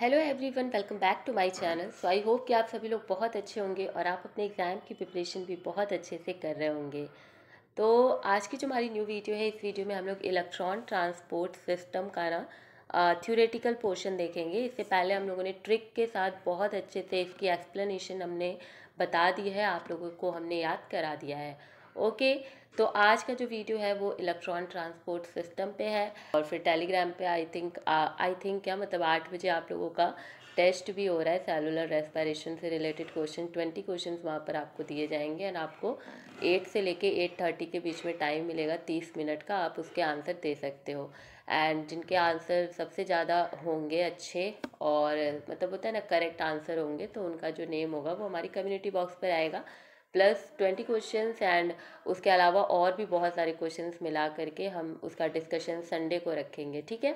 Hello everyone, welcome back to my channel. So I hope कि आप सभी लोग बहुत अच्छे होंगे और आप अपने एग्ज़ाम की प्रिपरेशन भी बहुत अच्छे से कर रहे होंगे। तो आज की जो हमारी न्यू वीडियो है, इस वीडियो में हम लोग इलेक्ट्रॉन ट्रांसपोर्ट सिस्टम का ना थ्योरेटिकल पोर्शन देखेंगे। इससे पहले हम लोगों ने ट्रिक के साथ बहुत अच्छे से इसकी एक्सप्लेनेशन हमने बता दी है, आप लोगों को हमने याद करा दिया है। ओके, तो आज का जो वीडियो है वो इलेक्ट्रॉन ट्रांसपोर्ट सिस्टम पे है। और फिर टेलीग्राम पे आई थिंक क्या मतलब 8 बजे आप लोगों का टेस्ट भी हो रहा है। सेलुलर रेस्पिरेशन से रिलेटेड क्वेश्चन 20 क्वेश्चन वहाँ पर आपको दिए जाएंगे एंड आपको 8 से लेके 8:30 के बीच में टाइम मिलेगा 30 मिनट का। आप उसके आंसर दे सकते हो एंड जिनके आंसर सबसे ज़्यादा होंगे अच्छे और मतलब होता है ना करेक्ट आंसर होंगे, तो उनका जो नेम होगा वो हमारी कम्युनिटी बॉक्स पर आएगा। प्लस 20 क्वेश्चंस एंड उसके अलावा और भी बहुत सारे क्वेश्चंस मिला करके हम उसका डिस्कशन संडे को रखेंगे। ठीक है,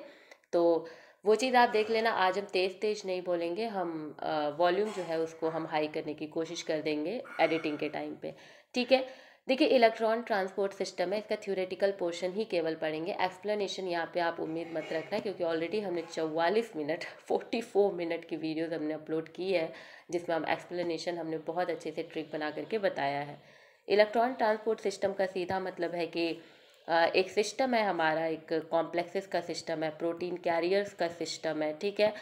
तो वो चीज़ आप देख लेना। आज हम तेज़ नहीं बोलेंगे, हम वॉल्यूम जो है उसको हम हाई करने की कोशिश कर देंगे एडिटिंग के टाइम पे। ठीक है, देखिए इलेक्ट्रॉन ट्रांसपोर्ट सिस्टम है, इसका थ्योरेटिकल पोर्शन ही केवल पढ़ेंगे। एक्सप्लेनेशन यहाँ पे आप उम्मीद मत रखना, क्योंकि ऑलरेडी हमने 44 मिनट की वीडियोस हमने अपलोड की है, जिसमें हम एक्सप्लेनेशन हमने बहुत अच्छे से ट्रिक बना करके बताया है। इलेक्ट्रॉन ट्रांसपोर्ट सिस्टम का सीधा मतलब है कि एक सिस्टम है हमारा, एक कॉम्प्लेक्सेस का सिस्टम है, प्रोटीन कैरियर्स का सिस्टम है। ठीक है,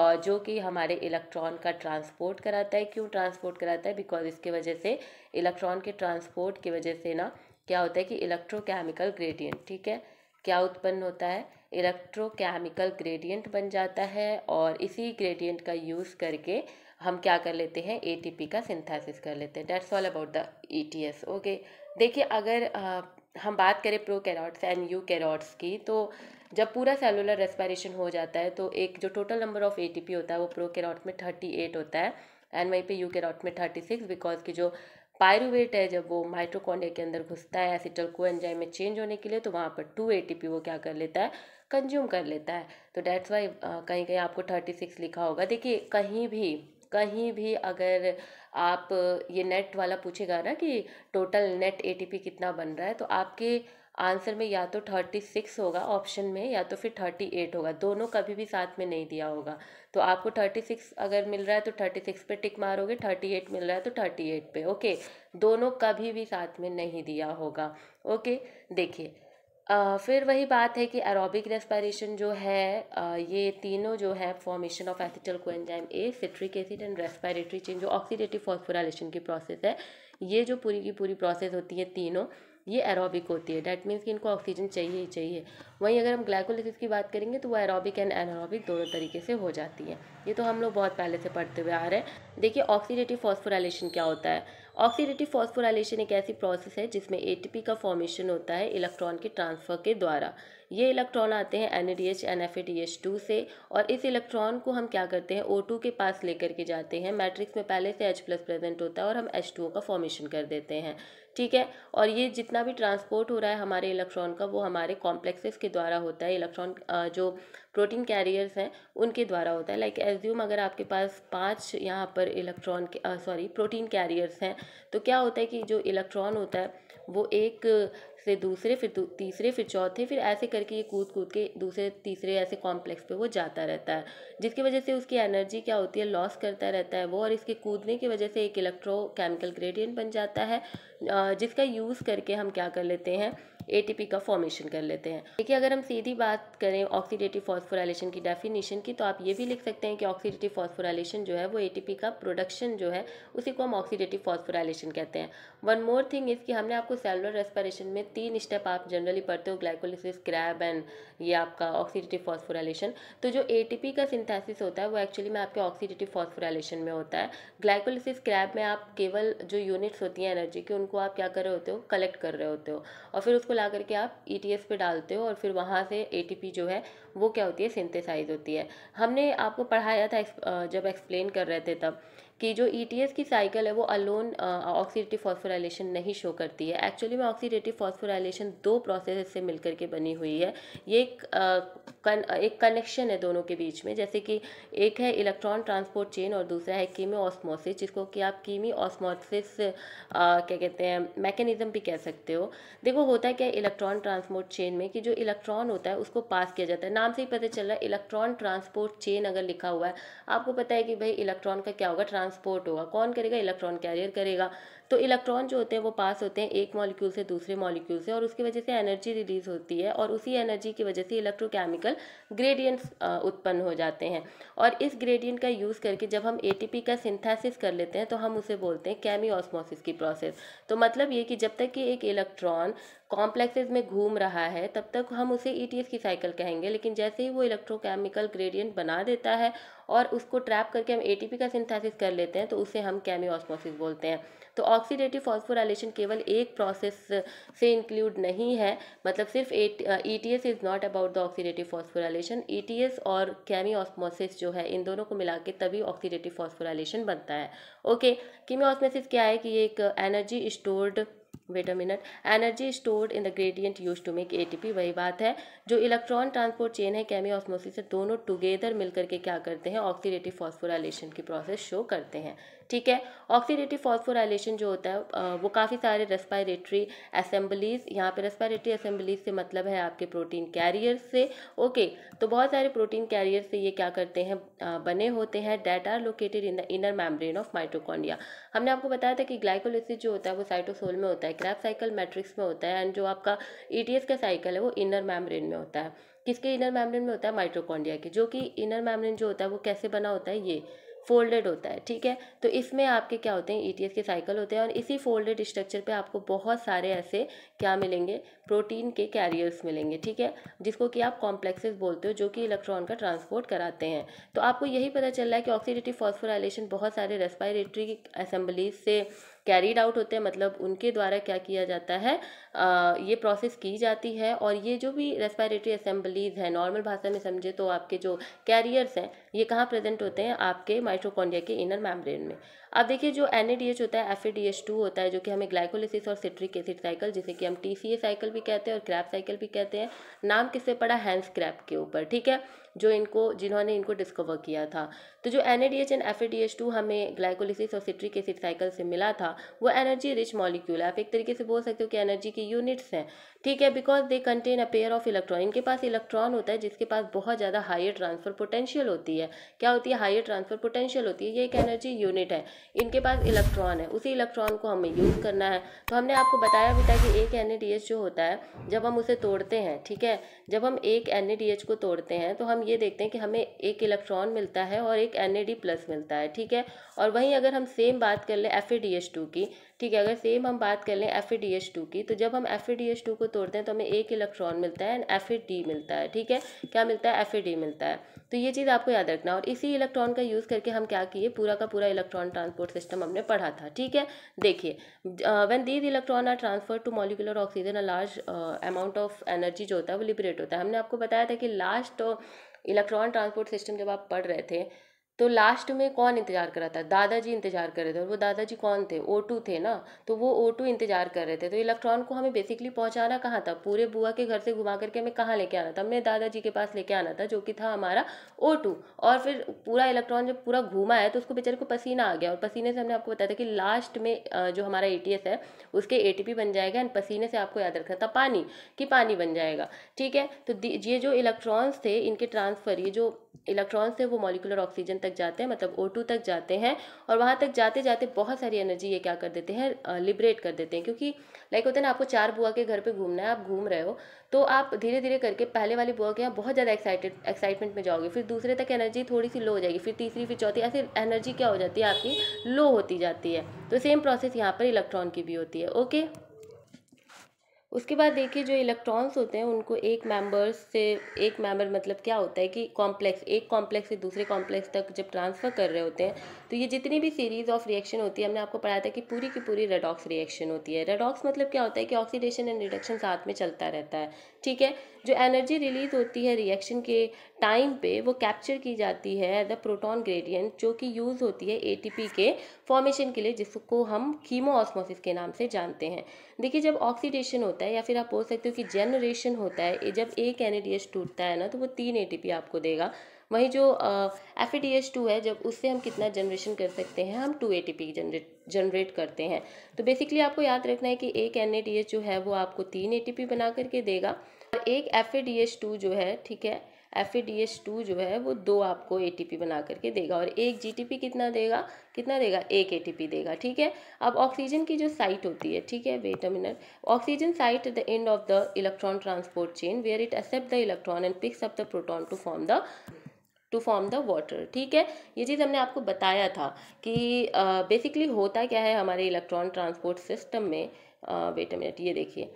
और जो कि हमारे इलेक्ट्रॉन का ट्रांसपोर्ट कराता है। क्यों ट्रांसपोर्ट कराता है? बिकॉज इसके वजह से, इलेक्ट्रॉन के ट्रांसपोर्ट की वजह से ना क्या होता है कि इलेक्ट्रोकेमिकल ग्रेडियंट, ठीक है, क्या उत्पन्न होता है? इलेक्ट्रोकेमिकल ग्रेडियंट बन जाता है। और इसी ग्रेडियंट का यूज़ करके हम क्या कर लेते हैं, एटीपी का सिंथेसिस कर लेते हैं। That's all about the ETS। Okay, देखिए अगर हम बात करें प्रोकैरियोट्स एंड यूकैरियोट्स की, तो जब पूरा सेलुलर रेस्पिरेशन हो जाता है तो एक जो टोटल नंबर ऑफ ATP होता है वो प्रोकैरियोट में 38 होता है एंड वहीं पे यूकैरियोट में 36, बिकॉज कि जो पायरुवेट है जब वो माइटोकॉन्ड्रिया के अंदर घुसता है एसिटल कोएंजाइम में चेंज होने के लिए, तो वहाँ पर 2 ATP वो क्या कर लेता है, कंज्यूम कर लेता है। तो डैट्स वाई कहीं कहीं आपको 36 लिखा होगा। देखिए कहीं भी अगर आप ये नेट वाला पूछेगा ना कि टोटल नेट ATP कितना बन रहा है, तो आपके आंसर में या तो 36 होगा ऑप्शन में या तो फिर 38 होगा, दोनों कभी भी साथ में नहीं दिया होगा। तो आपको 36 अगर मिल रहा है तो 36 पे टिक मारोगे, 38 मिल रहा है तो 38 पे। ओके, दोनों कभी भी साथ में नहीं दिया होगा। ओके, देखिए फिर वही बात है कि एरोबिक रेस्पिरेशन जो है ये तीनों जो है formation of acetyl coenzyme A, citric acid and respiratory change जो ऑक्सीडेटिव फॉस्फोराइलेशन की प्रोसेस है, ये जो पूरी की पूरी प्रोसेस होती है तीनों, ये एरोबिक होती है। डैट मीन्स कि इनको ऑक्सीजन चाहिए ही चाहिए। वहीं अगर हम ग्लाइकोलिसिस की बात करेंगे तो वो एरोबिक एंड एनारोबिक दोनों तरीके से हो जाती है। ये तो हम लोग बहुत पहले से पढ़ते हुए आ रहे हैं। देखिए ऑक्सीडेटिव फॉस्फोराइलेशन क्या होता है। ऑक्सीडेटिव फॉस्फोराइलेशन एक ऐसी प्रोसेस है जिसमें ATP का फॉर्मेशन होता है इलेक्ट्रॉन के ट्रांसफ़र के द्वारा। ये इलेक्ट्रॉन आते हैं NADH NAFADH2 से और इस इलेक्ट्रॉन को हम क्या करते हैं, O2 के पास लेकर के जाते हैं। मैट्रिक्स में पहले से H+ प्रेजेंट होता है और हम H2O का फॉर्मेशन कर देते हैं। ठीक है, और ये जितना भी ट्रांसपोर्ट हो रहा है हमारे इलेक्ट्रॉन का, वो हमारे कॉम्प्लेक्सेस के द्वारा होता है। इलेक्ट्रॉन जो प्रोटीन कैरियर्स हैं उनके द्वारा होता है। लाइक एज्यूम अगर आपके पास 5 यहाँ पर इलेक्ट्रॉन के प्रोटीन कैरियर्स हैं, तो क्या होता है कि जो इलेक्ट्रॉन होता है वो एक से दूसरे, फिर तीसरे, फिर चौथे, फिर ऐसे करके ये कूद के दूसरे तीसरे ऐसे कॉम्प्लेक्स पे वो जाता रहता है, जिसकी वजह से उसकी एनर्जी क्या होती है, लॉस करता रहता है वो। और इसके कूदने की वजह से एक इलेक्ट्रोकेमिकल ग्रेडियंट बन जाता है, जिसका यूज़ करके हम क्या कर लेते हैं, ATP का फॉर्मेशन कर लेते हैं। देखिए अगर हम सीधी बात करें ऑक्सीडेटिव फॉस्फोराइलेशन की डेफिनेशन की, तो आप ये भी लिख सकते हैं कि ऑक्सीडेटिव फॉस्फोराइलेशन जो है वो ATP का प्रोडक्शन जो है उसी को हम ऑक्सीडेटिव फॉस्फोराइलेशन कहते हैं। वन मोर थिंग इज कि हमने आपको सेलुलर रेस्पिरेशन में 3 स्टेप आप जनरली पढ़ते हो, ग्लाइकोलिसिस, क्रैब एंड ये आपका ऑक्सीडेटिव फॉस्फोराइलेशन। तो जो ATP का सिंथेसिस होता है वो एक्चुअली में आपके ऑक्सीडेटिव फॉस्फोराइलेशन में होता है। ग्लाइकोलिसिस, क्रैब में आप केवल जो यूनिट्स होती हैं एनर्जी की, उनको आप क्या कर रहे होते हो, कलेक्ट कर रहे होते हो और फिर उसको ला करके आप ETS पे डालते हो और फिर वहाँ से ATP जो है वो क्या होती है, सिंथेसाइज होती है। हमने आपको पढ़ाया था जब एक्सप्लेन कर रहे थे तब कि जो ETS की साइकिल है वो अलोन ऑक्सीडेटिव फॉस्फोराइलेशन नहीं शो करती है। एक्चुअली में ऑक्सीडेटिव फॉस्फोराइलेशन 2 प्रोसेसेस से मिलकर के बनी हुई है। ये एक कनेक्शन है दोनों के बीच में, जैसे कि एक है इलेक्ट्रॉन ट्रांसपोर्ट चेन और दूसरा है कीमियोस्मोसिस, जिसको कि आप कीमियोस्मोसिस क्या कहते हैं, मैकेनिज्म भी कह सकते हो। देखो होता है क्या इलेक्ट्रॉन ट्रांसपोर्ट चेन में कि जो इलेक्ट्रॉन होता है उसको पास किया जाता है, नाम से ही पता चल रहा है इलेक्ट्रॉन ट्रांसपोर्ट चेन अगर लिखा हुआ है, आपको पता है कि भाई इलेक्ट्रॉन का क्या होगा, ट्रांसपोर्ट होगा। कौन करेगा, इलेक्ट्रॉन कैरियर करेगा। तो इलेक्ट्रॉन जो होते हैं वो पास होते हैं एक मॉलिक्यूल से दूसरे मॉलिक्यूल से, और उसकी वजह से एनर्जी रिलीज होती है, और उसी एनर्जी की वजह से इलेक्ट्रोकेमिकल ग्रेडियंट्स उत्पन्न हो जाते हैं। और इस ग्रेडियंट का यूज़ करके जब हम एटीपी का सिंथेसिस कर लेते हैं तो हम उसे बोलते हैं केमियोस्मोसिस की प्रोसेस। तो मतलब ये कि जब तक कि एक इलेक्ट्रॉन कॉम्प्लेक्सेस में घूम रहा है तब तक हम उसे ईटीएस की साइकिल कहेंगे, लेकिन जैसे ही वो इलेक्ट्रोकेमिकल ग्रेडियंट बना देता है और उसको ट्रैप करके हम एटीपी का सिंथेसिस कर लेते हैं तो उसे हम केमियोस्मोसिस बोलते हैं। तो ऑक्सीडेटिव फॉस्फोराइलेशन केवल एक प्रोसेस से इंक्लूड नहीं है, मतलब सिर्फ ETS is not about the oxidative phosphorylation. ETS और केमियोस्मोसिस जो है इन दोनों को मिला के तभी ऑक्सीडेटिव फॉस्फोराइलेशन बनता है। ओके, केमियोस्मोसिस क्या है कि ये एक energy stored energy stored in the gradient use to make ATP. वही बात है, जो इलेक्ट्रॉन ट्रांसपोर्ट चेन है केमियोस्मोसिस से, दोनों टुगेदर मिलकर के क्या करते हैं, ऑक्सीडेटिव फॉस्फोराइलेशन की प्रोसेस शो करते हैं। ठीक है, ऑक्सीडेटिव फॉस्फोराइलेशन जो होता है वो काफ़ी सारे रेस्पायरेटरी असेंबलीज, यहाँ पे रेस्पायरेटरी असेंबलीज से मतलब है आपके प्रोटीन कैरियर से। ओके, तो बहुत सारे प्रोटीन कैरियर से ये क्या करते हैं, बने होते हैं, that are located in the inner membrane of mitochondria. हमने आपको बताया था कि ग्लाइकोलाइसिस जो होता है वो साइटोसोल में होता है, क्रेब्स साइकिल मैट्रिक्स में होता है, एंड जो आपका ईटीएस का साइकिल है वो इनर मेम्ब्रेन में होता है। किसके इनर मेम्ब्रेन में होता है, माइटोकॉन्ड्रिया के। जो कि इनर मेम्ब्रेन जो होता है वो कैसे बना होता है, ये फोल्डेड होता है। ठीक है, तो इसमें आपके क्या होते हैं, ईटीएस के साइकिल होते हैं, और इसी फोल्डेड स्ट्रक्चर पे आपको बहुत सारे ऐसे क्या मिलेंगे, प्रोटीन के कैरियर्स मिलेंगे। ठीक है, जिसको कि आप कॉम्प्लेक्सेस बोलते हो, जो कि इलेक्ट्रॉन का ट्रांसपोर्ट कराते हैं। तो आपको यही पता चल रहा है कि ऑक्सीडेटिव फॉस्फोराइलेशन बहुत सारे रेस्पायरेटरी असेंबलीज से कैरीड आउट होते हैं, मतलब उनके द्वारा क्या किया जाता है, ये प्रोसेस की जाती है। और ये जो भी रेस्पिरेटरी असेंबलीज हैं, नॉर्मल भाषा में समझे तो आपके जो कैरियर्स हैं ये कहाँ प्रेजेंट होते हैं, आपके माइटोकॉन्ड्रिया के इनर मेम्ब्रेन में। अब देखिए, जो NADH होता है, FADH2 होता है, जो कि हमें ग्लाइकोलिसिस और सिट्रिक एसिड साइकिल, जिसे कि हम TCA साइकिल भी कहते हैं और क्रैब साइकिल भी कहते हैं, नाम किससे पड़ा, हैंस क्रैब के ऊपर। ठीक है, जो इनको, जिन्होंने इनको डिस्कवर किया था। तो जो NADH एंड FADH2 हमें ग्लाइकोलिसिस और सिट्रिक एसिड साइकिल से मिला था वो एनर्जी रिच मॉलिक्यूल है, आप एक तरीके से बोल सकते हो कि एनर्जी के यूनिट्स हैं। ठीक है, because they contain a pair of electron, इनके पास इलेक्ट्रॉन होता है जिसके पास बहुत ज़्यादा हायर ट्रांसफर पोटेंशियल होती है। क्या होती है, हायर ट्रांसफर पोटेंशियल होती है। ये एक एनर्जी यूनिट है, इनके पास इलेक्ट्रॉन है, उसी इलेक्ट्रॉन को हमें यूज़ करना है। तो हमने आपको बताया भी था कि एक NADH जो होता है जब हम उसे तोड़ते हैं, ठीक है, जब हम एक NADH को तोड़ते हैं तो हम ये देखते हैं कि हमें एक इलेक्ट्रॉन मिलता है और एक Na+ मिलता है। ठीक है, और वहीं अगर हम सेम बात कर लें FADH2 की, ठीक है, अगर सेम हम बात कर लें FADH2 की, तो जब हम FADH2 को तोड़ते हैं तो हमें एक इलेक्ट्रॉन मिलता है एंड FAD मिलता है। ठीक है, क्या मिलता है, FAD मिलता है। तो ये चीज़ आपको याद रखना, और इसी इलेक्ट्रॉन का यूज़ करके हम क्या किए, पूरा का पूरा इलेक्ट्रॉन ट्रांसपोर्ट सिस्टम हमने पढ़ा था। ठीक है, देखिए, when these electron are transfer to molecular oxygen, a large amount of energy जो होता है वो लिबरेट होता है। हमने आपको बताया था कि लास्ट इलेक्ट्रॉन ट्रांसपोर्ट सिस्टम जब आप पढ़ रहे थे तो लास्ट में कौन इंतजार कर रहा था, दादाजी इंतजार कर रहे थे। और वो दादाजी कौन थे, O2 थे ना, तो वो O2 इंतजार कर रहे थे। तो इलेक्ट्रॉन को हमें बेसिकली पहुंचाना कहाँ था, पूरे बुआ के घर से घुमा करके हमें कहाँ लेके आना था, हमने दादाजी के पास लेके आना था, जो कि था हमारा O2। और फिर पूरा इलेक्ट्रॉन जब पूरा घूमा है तो उसको बेचारे को पसीना आ गया, और पसीने से हमने आपको बताया था कि लास्ट में जो हमारा ATS है उसके ATP बन जाएगा, एंड पसीने से आपको याद रखना था पानी, कि पानी बन जाएगा। ठीक है, तो ये जो इलेक्ट्रॉन्स थे इनके ट्रांसफ़र, ये जो इलेक्ट्रॉन्स थे वो मॉलिक्यूलर ऑक्सीजन तक जाते हैं, मतलब O2 तक जाते हैं, और वहाँ तक जाते जाते बहुत सारी एनर्जी ये क्या कर देते हैं, लिबरेट कर देते हैं। क्योंकि लाइक होता है ना, आपको चार बुआ के घर पे घूमना है, आप घूम रहे हो तो आप धीरे धीरे करके पहले वाली बुआ के यहाँ बहुत ज़्यादा एक्साइटमेंट में जाओगे, फिर दूसरे तक एनर्जी थोड़ी सी लो हो जाएगी, फिर तीसरी, फिर चौथी, ऐसे एनर्जी क्या हो जाती है आपकी, लो होती जाती है। तो सेम प्रोसेस यहाँ पर इलेक्ट्रॉन की भी होती है। ओके, उसके बाद देखिए, जो इलेक्ट्रॉन्स होते हैं उनको एक मेंबर्स से एक मेंबर, मतलब क्या होता है कि कॉम्प्लेक्स, एक कॉम्प्लेक्स से दूसरे कॉम्प्लेक्स तक जब ट्रांसफ़र कर रहे होते हैं तो ये जितनी भी सीरीज़ ऑफ रिएक्शन होती है, हमने आपको पढ़ाया था कि पूरी की पूरी रेडॉक्स रिएक्शन होती है। रेडॉक्स मतलब क्या होता है कि ऑक्सीडेशन एंड रिडक्शन साथ में चलता रहता है। ठीक है, जो एनर्जी रिलीज होती है रिएक्शन के टाइम पे वो कैप्चर की जाती है एज अ प्रोटॉन ग्रेडियंट, जो कि यूज़ होती है एटीपी के फॉर्मेशन के लिए, जिसको हम कीमोऑस्मोसिस के नाम से जानते हैं। देखिए, जब ऑक्सीडेशन होता है या फिर आप बोल सकते हो कि जनरेशन होता है, जब एक NADH टूटता है ना तो वो 3 ATP आपको देगा। वहीं जो FADH2 है, जब उससे हम कितना जनरेशन कर सकते हैं, हम 2 ATP जनरेट करते हैं। तो बेसिकली आपको याद रखना है कि एक NADH जो है वो आपको 3 ATP बना करके देगा, और एक FADH2 जो है, ठीक है, FeDH2 जो है वो 2 आपको ATP बना करके देगा और 1 GTP कितना देगा 1 ATP देगा। ठीक है, अब ऑक्सीजन की जो साइट होती है, ठीक है, wait a minute, oxygen site at the end of the electron transport chain where it accept the electron and picks up the proton to form the water. ठीक है, ये चीज़ हमने आपको बताया था कि बेसिकली होता क्या है हमारे इलेक्ट्रॉन ट्रांसपोर्ट सिस्टम में। वेट अ मिनट, ये देखिए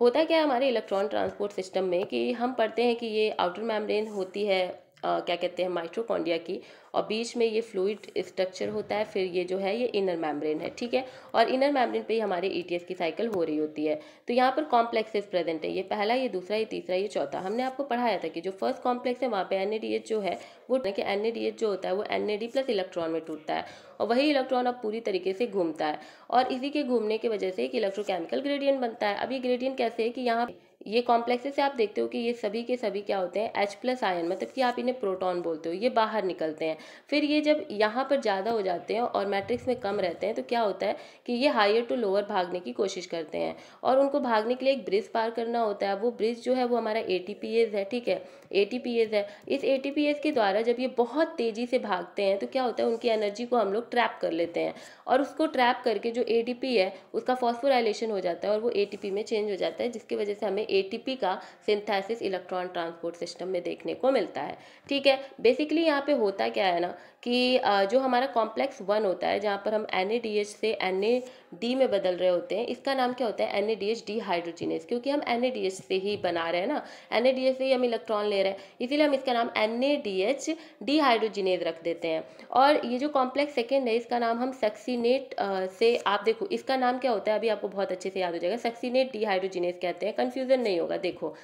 होता क्या है हमारे इलेक्ट्रॉन ट्रांसपोर्ट सिस्टम में कि हम पढ़ते हैं कि ये आउटर मेम्ब्रेन होती है क्या कहते हैं माइटोकॉन्ड्रिया की, और बीच में ये फ्लूइड स्ट्रक्चर होता है, फिर ये जो है ये इनर मेम्ब्रेन है। ठीक है, और इनर मेम्ब्रेन पे ही हमारे ETS की साइकिल हो रही होती है। तो यहाँ पर कॉम्प्लेक्सेस प्रेजेंट है, ये पहला, ये दूसरा, ये तीसरा, ये चौथा। हमने आपको पढ़ाया था कि जो फर्स्ट कॉम्प्लेक्स है वहाँ पे NADH जो है वो कि NADH जो होता है वो NAD प्लस इलेक्ट्रॉन में टूटता है और वही इलेक्ट्रॉन अब पूरी तरीके से घूमता है और इसी के घूमने की वजह से एक इलेक्ट्रोकेमिकल ग्रेडियंट बनता है। अब ये ग्रेडियंट कैसे है कि यहाँ ये कॉम्प्लेक्सेस से आप देखते हो कि ये सभी के सभी क्या होते हैं H+ आयन, मतलब कि आप इन्हें प्रोटॉन बोलते हो, ये बाहर निकलते हैं। फिर ये जब यहाँ पर ज़्यादा हो जाते हैं और मैट्रिक्स में कम रहते हैं तो क्या होता है कि ये हायर टू लोअर भागने की कोशिश करते हैं और उनको भागने के लिए एक ब्रिज पार करना होता है। वो ब्रिज जो है वो हमारा ATPase है। ठीक है, ATPase है। इस ATPase के द्वारा जब ये बहुत तेज़ी से भागते हैं तो क्या होता है उनकी एनर्जी को हम लोग ट्रैप कर लेते हैं और उसको ट्रैप करके जो ADP है उसका फॉस्फोराइलेशन हो जाता है और वो ATP में चेंज हो जाता है, जिसकी वजह से हमें ATP का सिंथेसिस इलेक्ट्रॉन ट्रांसपोर्ट सिस्टम में देखने को मिलता है। ठीक है, बेसिकली यहाँ पे होता क्या है ना कि जो हमारा कॉम्प्लेक्स 1 होता है जहाँ पर हम NADH से NAD में बदल रहे होते हैं, इसका नाम क्या होता है NADH डिहाइड्रोजिनेज, क्योंकि हम NADH से ही बना रहे हैं ना, NADH से ही हम इलेक्ट्रॉन ले रहे हैं, इसीलिए हम इसका नाम NADH डिहाइड्रोजिनेज रख देते हैं। और ये जो कॉम्प्लेक्स 2nd है इसका नाम हम सक्सिनेट से, आप देखो इसका नाम क्या होता है अभी आपको बहुत अच्छे से याद हो जाएगा, सक्सिनेट डिहाइड्रोजिनेज कहते हैं, कन्फ्यूजन नहीं होगा। देखो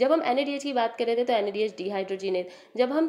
जब हम NADH की बात कर रहे थे तो NADH डिहाइड्रोजिनेज, जब हम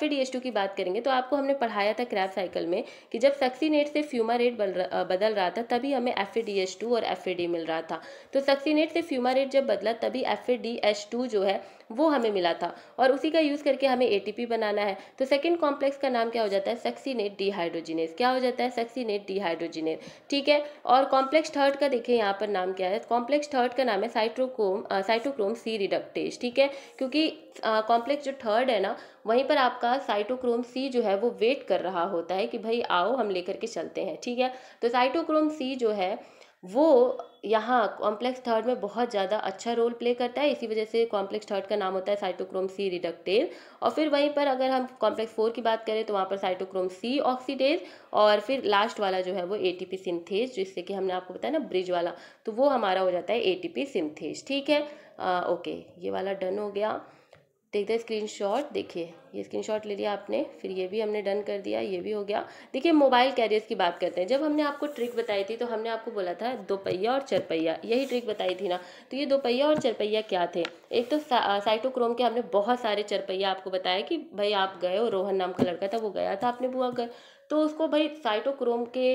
FeDH2 की बात करेंगे तो आपको हमने पढ़ाया था क्रेब्स साइकिल में कि जब सक्सिनेट से फ्यूमारेट बदल रहा था तभी हमें FeDH2 और FeD मिल रहा था। तो सक्सिनेट से फ्यूमारेट जब बदला तभी FeDH2 जो है वो हमें मिला था और उसी का यूज़ करके हमें ATP बनाना है। तो 2nd कॉम्प्लेक्स का नाम क्या हो जाता है, सक्सिनेट डिहाइड्रोजिनेज। क्या हो जाता है, सक्सिनेट डिहाइड्रोजिनेज। ठीक है, और कॉम्प्लेक्स 3rd का देखिए यहाँ पर नाम क्या है, कॉम्प्लेक्स 3rd का नाम है साइटोक्रोम C रिडक्टेज। ठीक है, क्योंकि कॉम्प्लेक्स जो 3rd है ना वहीं पर आपका साइटोक्रोम C जो है वो वेट कर रहा होता है कि भाई आओ हम लेकर के चलते हैं। ठीक है, तो साइटोक्रोम C जो है वो यहाँ कॉम्प्लेक्स 3rd में बहुत ज़्यादा अच्छा रोल प्ले करता है, इसी वजह से कॉम्प्लेक्स 3rd का नाम होता है साइटोक्रोम C रिडक्टेज। और फिर वहीं पर अगर हम कॉम्प्लेक्स 4 की बात करें तो वहाँ पर साइटोक्रोम C ऑक्सीडेज और फिर लास्ट वाला जो है वो ATP सिंथेज, जिससे कि हमने आपको बताया ना ब्रिज वाला, तो वो हमारा हो जाता है ATP सिंथेज। ठीक है, ओके ये वाला डन हो गया, देखते हैं स्क्रीनशॉट। देखिए ये स्क्रीनशॉट ले लिया आपने, फिर ये भी हमने डन कर दिया, ये भी हो गया। देखिए मोबाइल कैरियर्स की बात करते हैं, जब हमने आपको ट्रिक बताई थी तो हमने आपको बोला था 2 पहिया और 4 पहिया, यही ट्रिक बताई थी ना। तो ये 2 पहिया और 4 पहिया क्या थे, एक तो साइटोक्रोम के हमने बहुत सारे 4 पहिया आपको बताया कि भाई आप गए हो, रोहन नाम का लड़का था वो गया था अपने बुआ घर, तो उसको भाई साइटोक्रोम के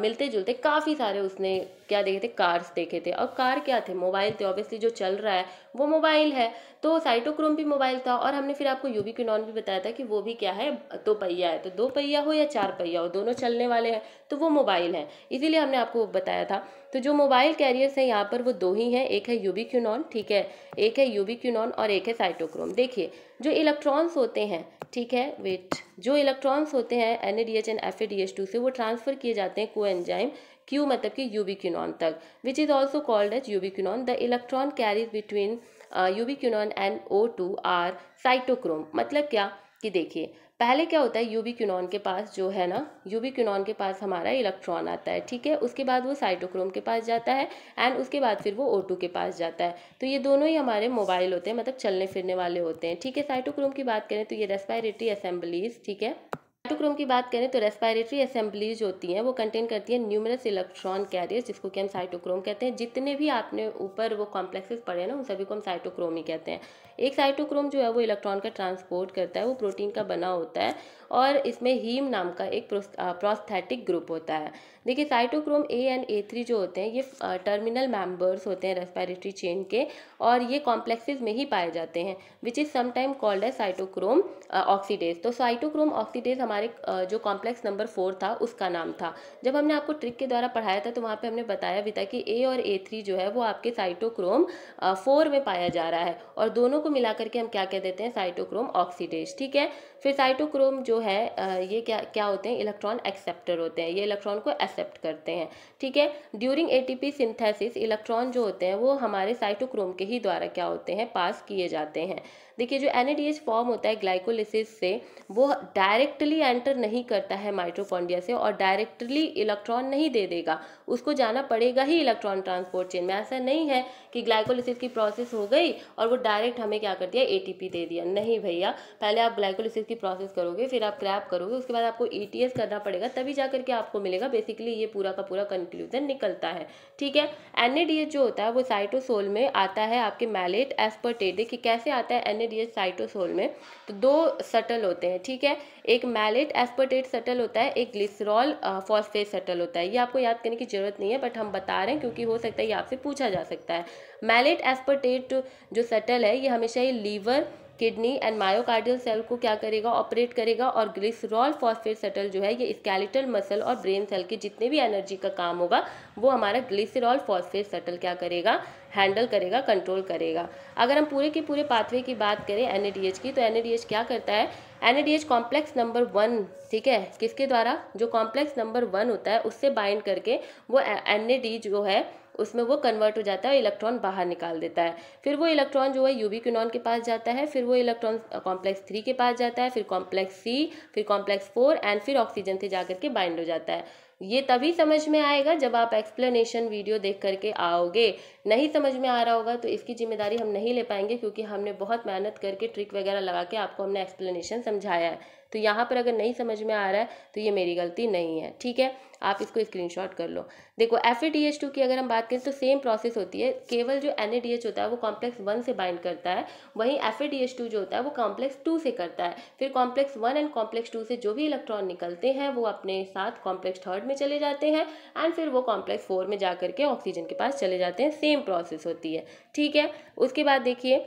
मिलते जुलते काफ़ी सारे उसने क्या देखे थे, कार्स देखे थे, और कार क्या थे, मोबाइल थे। ऑब्वियसली जो चल रहा है वो मोबाइल है, तो साइटोक्रोम भी मोबाइल था। और हमने फिर आपको यूबिक्विनॉन भी बताया था कि वो भी क्या है, 2 पहिया है, तो 2 पहिया हो या 4 पहिया हो दोनों चलने वाले हैं तो वो मोबाइल है, इसीलिए हमने आपको बताया था। तो जो मोबाइल कैरियर्स हैं यहाँ पर वो 2 ही हैं, एक है यूबिक्विनॉन, ठीक है, एक है यूबिक्विनॉन और एक है साइटोक्रोम। देखिए जो इलेक्ट्रॉन्स होते हैं, ठीक है वेट, जो इलेक्ट्रॉन्स होते हैं NADH एंड FeDH2 से वो ट्रांसफ़र किए जाते हैं कोएंजाइम Q मतलब कि यूबिक्विनॉन तक, which is also called as ubiquinone. The electron carries between ubiquinone and O2 are cytochrome. मतलब क्या कि देखिए पहले क्या होता है, यूबिक्विनॉन के पास जो है ना, यूबिक्विनॉन के पास हमारा इलेक्ट्रॉन आता है, ठीक है, उसके बाद वो साइटोक्रोम के पास जाता है एंड उसके बाद फिर वो O2 के पास जाता है। तो ये दोनों ही हमारे मोबाइल होते हैं, मतलब चलने फिरने वाले होते हैं। ठीक है, साइटोक्रोम की बात करें तो ये रेस्पिरेटरी असेंबलीज, ठीक है, साइटोक्रोम की बात करें तो रेस्पिरेटरी असेंबलीज होती हैं, वो कंटेन करती हैं न्यूमरस इलेक्ट्रॉन कैरियर्स, जिसको कि हम साइटोक्रोम कहते हैं। जितने भी आपने ऊपर वो कॉम्प्लेक्सेस पढ़े हैं ना उन सभी को हम साइटोक्रोम ही कहते हैं। एक साइटोक्रोम जो है वो इलेक्ट्रॉन का ट्रांसपोर्ट करता है, वो प्रोटीन का बना होता है और इसमें हीम नाम का एक प्रोस्थेटिक ग्रुप होता है। देखिए साइटोक्रोम A एंड A3 जो होते हैं ये टर्मिनल मेंबर्स होते हैं रेस्पिरेटरी चेन के और ये कॉम्प्लेक्सेस में ही पाए जाते हैं, विच इज़ समटाइम कॉल्ड है साइटोक्रोम ऑक्सीडेज। तो साइटोक्रोम ऑक्सीडेज हमारे जो कॉम्प्लेक्स नंबर 4 था उसका नाम था। जब हमने आपको ट्रिक के द्वारा पढ़ाया था तो वहाँ पे हमने बताया भी था कि A और A3 जो है वो आपके साइटोक्रोम 4 में पाया जा रहा है और दोनों को मिलाकर के हम क्या कह देते हैं, साइटोक्रोम ऑक्सीडेज। ठीक है, फिर साइटोक्रोम जो है ये क्या होते हैं, इलेक्ट्रॉन एक्सेप्टर होते हैं, ये इलेक्ट्रॉन को एक्सेप्ट करते हैं। ठीक है, ड्यूरिंग एटीपी सिंथेसिस इलेक्ट्रॉन जो होते हैं वो हमारे साइटोक्रोम के ही द्वारा क्या होते हैं, पास किए जाते हैं। देखिए जो एनएडीएच फॉर्म होता है ग्लाइकोलिसिस से, वो डायरेक्टली एंटर नहीं करता है माइटोकॉन्ड्रिया से और डायरेक्टली इलेक्ट्रॉन नहीं दे देगा, उसको जाना पड़ेगा ही इलेक्ट्रॉन ट्रांसपोर्ट चेन में। ऐसा नहीं है कि ग्लाइकोलिसिस की प्रोसेस हो गई और वो डायरेक्ट हमें क्या कर दिया, एटीपी दे दिया। नहीं भैया, पहले आप ग्लाइकोलिसिस की प्रोसेस करोगे, फिर आप क्रैप करोगे, उसके बाद आपको ईटीएस करना पड़ेगा, तभी जा करके आपको मिलेगा। बेसिकली ये पूरा का पूरा कंक्लूजन निकलता है। ठीक है, एनएडीएच जो होता है वो साइटोसोल में आता है आपके मैलेट एस्पर्टेट। देखिए कैसे आता है एनएडीएच साइटोसोल में, तो दो सटल होते हैं। ठीक है, एक मैलेट एस्पर्टेट सटल होता है, एक ग्लिसरॉल फॉस्फेट सटल होता है। ये आपको याद करने की जरूरत नहीं है, बट हम बता रहे हैं क्योंकि हो सकता है ये आपसे पूछा जा सकता है। मैलेट एस्पर्टेट जो सटल है ये हमेशा ही liver, kidney and myocardial cell को क्या करेगा, ऑपरेट करेगा। और ग्लिसरॉल फॉस्फेट सटल जो है ये स्केलेटल मसल और ब्रेन सेल के जितने भी एनर्जी का काम होगा वो हमारा ग्लिसरॉल फॉस्फेट सटल क्या करेगा, हैंडल करेगा, कंट्रोल करेगा। अगर हम पूरे के पूरे पाथवे की बात करें एनएडीएच की, तो एनएडीएच क्या करता है, एनएडीएच कॉम्प्लेक्स नंबर 1, ठीक है, किसके द्वारा, जो कॉम्प्लेक्स नंबर 1 होता है उससे बाइंड करके वो एनएडी जो है उसमें वो कन्वर्ट हो जाता है, इलेक्ट्रॉन बाहर निकाल देता है। फिर वो इलेक्ट्रॉन जो है यूबी क्विनॉन के पास जाता है, फिर वो इलेक्ट्रॉन कॉम्प्लेक्स 3 के पास जाता है, फिर कॉम्प्लेक्स सी, फिर कॉम्प्लेक्स 4 एंड फिर ऑक्सीजन से जाकर के बाइंड हो जाता है। ये तभी समझ में आएगा जब आप एक्सप्लेनेशन वीडियो देख करके आओगे। नहीं समझ में आ रहा होगा तो इसकी जिम्मेदारी हम नहीं ले पाएंगे, क्योंकि हमने बहुत मेहनत करके ट्रिक वगैरह लगा के आपको हमने एक्सप्लेनेशन समझाया है। तो यहाँ पर अगर नहीं समझ में आ रहा है तो ये मेरी गलती नहीं है। ठीक है, आप इसको स्क्रीनशॉट कर लो। देखो FADH2 की अगर हम बात करें तो सेम प्रोसेस होती है, केवल जो NADH होता है वो कॉम्प्लेक्स 1 से बाइंड करता है, वहीं FADH2 जो होता है वो कॉम्प्लेक्स 2 से करता है। फिर कॉम्प्लेक्स 1 एंड कॉम्प्लेक्स 2 से जो भी इलेक्ट्रॉन निकलते हैं वो अपने साथ कॉम्प्लेक्स 3 में चले जाते हैं एंड फिर वो कॉम्प्लेक्स 4 में जा करके ऑक्सीजन के पास चले जाते हैं। सेम प्रोसेस होती है। ठीक है, उसके बाद देखिए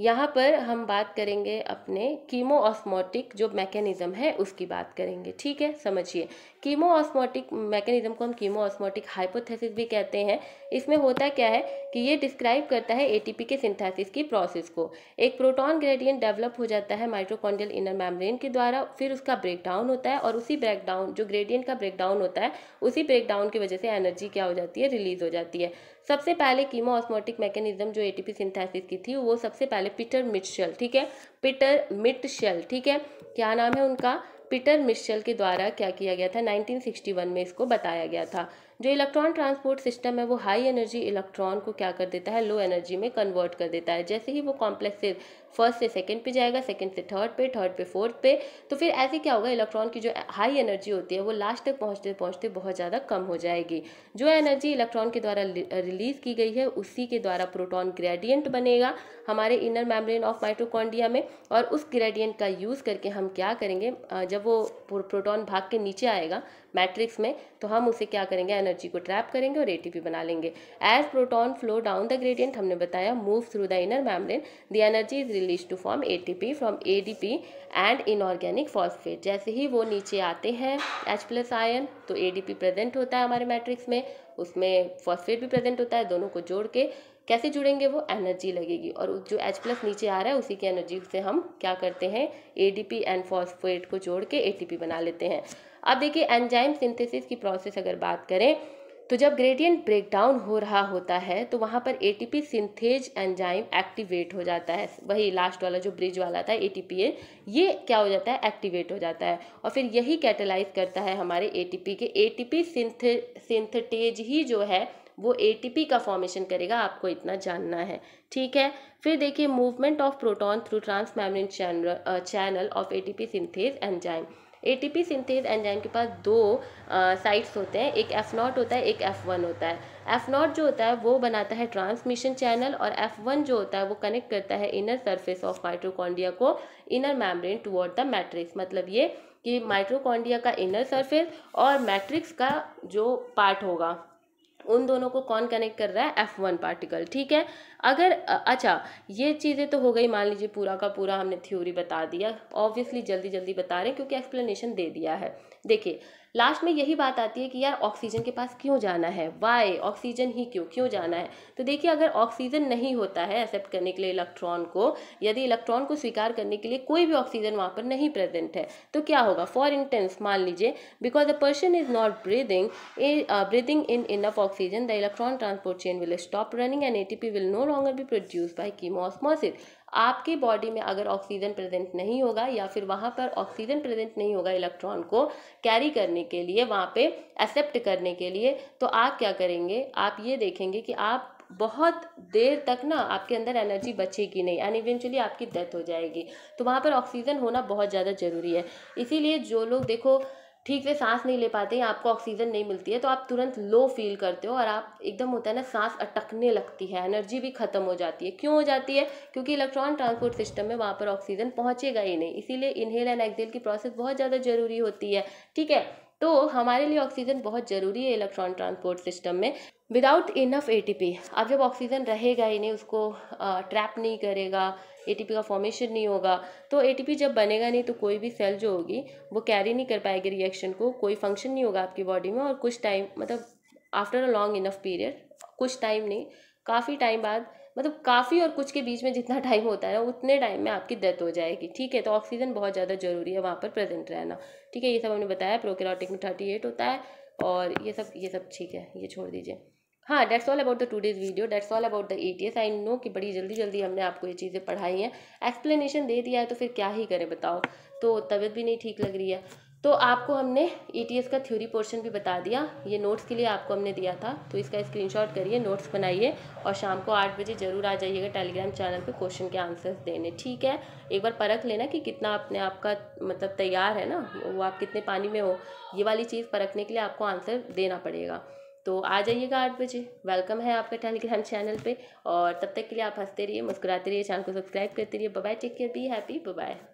यहाँ पर हम बात करेंगे अपने कीमोऑस्मोटिक जो मैकेनिज़्म है उसकी बात करेंगे। ठीक है, समझिए कीमोऑस्मोटिक मैकेनिज़्म को हम कीमोऑस्मोटिक हाइपोथेसिस भी कहते हैं। इसमें होता क्या है कि ये डिस्क्राइब करता है एटीपी के सिंथेसिस की प्रोसेस को। एक प्रोटॉन ग्रेडियंट डेवलप हो जाता है माइटोकॉन्ड्रियल इनर मेम्ब्रेन के द्वारा, फिर उसका ब्रेकडाउन होता है और उसी ब्रेकडाउन जो ग्रेडियंट का ब्रेकडाउन होता है उसी ब्रेकडाउन की वजह से एनर्जी क्या हो जाती है, रिलीज हो जाती है। सबसे पहले कीमोऑस्मोटिक मैकेनिज्म जो एटीपी सिंथेसिस की थी वो सबसे पहले पीटर मिटशेल, ठीक है, पीटर मिटशेल, ठीक है, क्या नाम है उनका, पीटर मिटशेल के द्वारा क्या किया गया था, 1961 में इसको बताया गया था। जो इलेक्ट्रॉन ट्रांसपोर्ट सिस्टम है वो हाई एनर्जी इलेक्ट्रॉन को क्या कर देता है, लो एनर्जी में कन्वर्ट कर देता है। जैसे ही वो कॉम्प्लेक्स से फर्स्ट से सेकंड पे जाएगा, सेकंड से थर्ड पे, थर्ड पे फोर्थ पे, तो फिर ऐसे क्या होगा, इलेक्ट्रॉन की जो हाई एनर्जी होती है वो लास्ट तक पहुँचते पहुँचते बहुत ज़्यादा कम हो जाएगी। जो एनर्जी इलेक्ट्रॉन के द्वारा रिलीज की गई है उसी के द्वारा प्रोटॉन ग्रेडियंट बनेगा हमारे इनर मेम्ब्रेन ऑफ माइटोकॉन्ड्रिया में, और उस ग्रेडियंट का यूज़ करके हम क्या करेंगे, जब वो प्रोटॉन भाग के नीचे आएगा मैट्रिक्स में तो हम उसे क्या करेंगे, एनर्जी को ट्रैप करेंगे और एटीपी बना लेंगे। As proton flow down the gradient, हमने बताया, move through the inner membrane, the energy is release to form ATP from ADP and inorganic phosphate. जैसे ही वो नीचे आते हैं H+ आयन, तो एडीपी प्रेजेंट होता है हमारे मैट्रिक्स में, उसमें फॉस्फेट भी प्रेजेंट होता है, दोनों को जोड़ के कैसे जुड़ेंगे, वो एनर्जी लगेगी। और जो H+ नीचे आ रहा है उसी की एनर्जी से हम क्या करते हैं, एडीपी एंड फॉस्फेट को जोड़ के एटीपी बना लेते हैं। अब देखिए एंजाइम सिंथेसिस की प्रोसेस अगर बात करें तो जब ग्रेडियंट ब्रेकडाउन हो रहा होता है तो वहाँ पर एटीपी सिंथेज एंजाइम एक्टिवेट हो जाता है। वही लास्ट वाला जो ब्रिज वाला था एटीपीएज, ये क्या हो जाता है, एक्टिवेट हो जाता है और फिर यही कैटेलाइज करता है हमारे एटीपी के। एटीपी सिंथेटेज ही जो है वो एटीपी का फॉर्मेशन करेगा, आपको इतना जानना है। ठीक है, फिर देखिए movement of proton through transmembrane channel of ATP synthase enzyme. ATP synthase enzyme के पास दो साइट्स होते हैं, एक F0 होता है, एक F1 होता है। F0 जो होता है वो बनाता है ट्रांसमिशन चैनल और F1 जो होता है वो कनेक्ट करता है इनर सरफेस ऑफ माइटोकॉन्ड्रिया को inner membrane toward the matrix. मतलब ये कि माइटोकॉन्ड्रिया का इनर सरफेस और मैट्रिक्स का जो पार्ट होगा उन दोनों को कौन कनेक्ट कर रहा है, F1 पार्टिकल। ठीक है, अगर अच्छा ये चीज़ें तो हो गई, मान लीजिए पूरा का पूरा हमने थ्योरी बता दिया। ऑब्वियसली जल्दी जल्दी बता रहे हैं क्योंकि एक्सप्लेनेशन दे दिया है। देखिए लास्ट में यही बात आती है कि यार ऑक्सीजन के पास क्यों जाना है, वाई ऑक्सीजन ही क्यों जाना है। तो देखिए, अगर ऑक्सीजन नहीं होता है एक्सेप्ट करने के लिए इलेक्ट्रॉन को, यदि इलेक्ट्रॉन को स्वीकार करने के लिए कोई भी ऑक्सीजन वहाँ पर नहीं प्रेजेंट है तो क्या होगा। फॉर इंटेंस, मान लीजिए because the person is not breathing in enough oxygen, the electron transport chain will stop running and ATP will no longer be produce by chemiosmosis. आपके बॉडी में अगर ऑक्सीजन प्रेजेंट नहीं होगा या फिर वहाँ पर ऑक्सीजन प्रेजेंट नहीं होगा इलेक्ट्रॉन को कैरी करने के लिए, वहाँ पे एक्सेप्ट करने के लिए, तो आप क्या करेंगे, आप ये देखेंगे कि आप बहुत देर तक ना आपके अंदर एनर्जी बचेगी नहीं एंड इवेंचुअली आपकी डेथ हो जाएगी। तो वहाँ पर ऑक्सीजन होना बहुत ज़्यादा ज़रूरी है। इसीलिए जो लोग देखो ठीक से सांस नहीं ले पाते हैं, आपको ऑक्सीजन नहीं मिलती है तो आप तुरंत लो फील करते हो और आप एकदम होता है ना सांस अटकने लगती है, एनर्जी भी ख़त्म हो जाती है। क्यों हो जाती है? क्योंकि इलेक्ट्रॉन ट्रांसपोर्ट सिस्टम में वहाँ पर ऑक्सीजन पहुँचेगा ही नहीं। इसीलिए इनहेल एंड एक्सहेल की प्रोसेस बहुत ज़्यादा ज़रूरी होती है। ठीक है, तो हमारे लिए ऑक्सीजन बहुत ज़रूरी है इलेक्ट्रॉन ट्रांसपोर्ट सिस्टम में। विदाउट इनफ एटीपी, अब जब ऑक्सीजन रहेगा ही नहीं, उसको ट्रैप नहीं करेगा, एटीपी का फॉर्मेशन नहीं होगा, तो एटीपी जब बनेगा नहीं तो कोई भी सेल जो होगी वो कैरी नहीं कर पाएगी रिएक्शन को, कोई फंक्शन नहीं होगा आपकी बॉडी में। और कुछ टाइम, मतलब after a long enough period, कुछ टाइम नहीं, काफ़ी टाइम बाद, मतलब काफ़ी और कुछ के बीच में जितना टाइम होता है ना उतने टाइम में आपकी डेथ हो जाएगी। ठीक है, तो ऑक्सीजन बहुत ज़्यादा ज़रूरी है, वहाँ पर प्रेजेंट रहना। ठीक है, ये सब हमने बताया। प्रोकैरियोटिक में 38 होता है और ये सब ठीक है, ये छोड़ दीजिए। हाँ, that's all about the today's video, that's all about the ATS. I know कि बड़ी जल्दी जल्दी हमने आपको ये चीज़ें पढ़ाई हैं, एक्सप्लेनेशन दे दिया है तो फिर क्या ही करें बताओ। तो तबीयत भी नहीं ठीक लग रही है, तो आपको हमने एटीएस का थ्योरी पोर्शन भी बता दिया, ये नोट्स के लिए आपको हमने दिया था। तो इसका स्क्रीनशॉट करिए, नोट्स बनाइए और शाम को 8 बजे ज़रूर आ जाइएगा टेलीग्राम चैनल पे क्वेश्चन के आंसर्स देने। ठीक है, एक बार परख लेना कि कितना अपने आपका मतलब तैयार है ना, वो आप कितने पानी में हो, ये वाली चीज़ परखने के लिए आपको आंसर देना पड़ेगा। तो आ जाइएगा 8 बजे, वेलकम है आपका टेलीग्राम चैनल पे। और तब तक के लिए आप हंसते रहिए, मुस्कुराते रहिए, चैनल को सब्सक्राइब करते रहिए। Bye, take care, be happy, bye.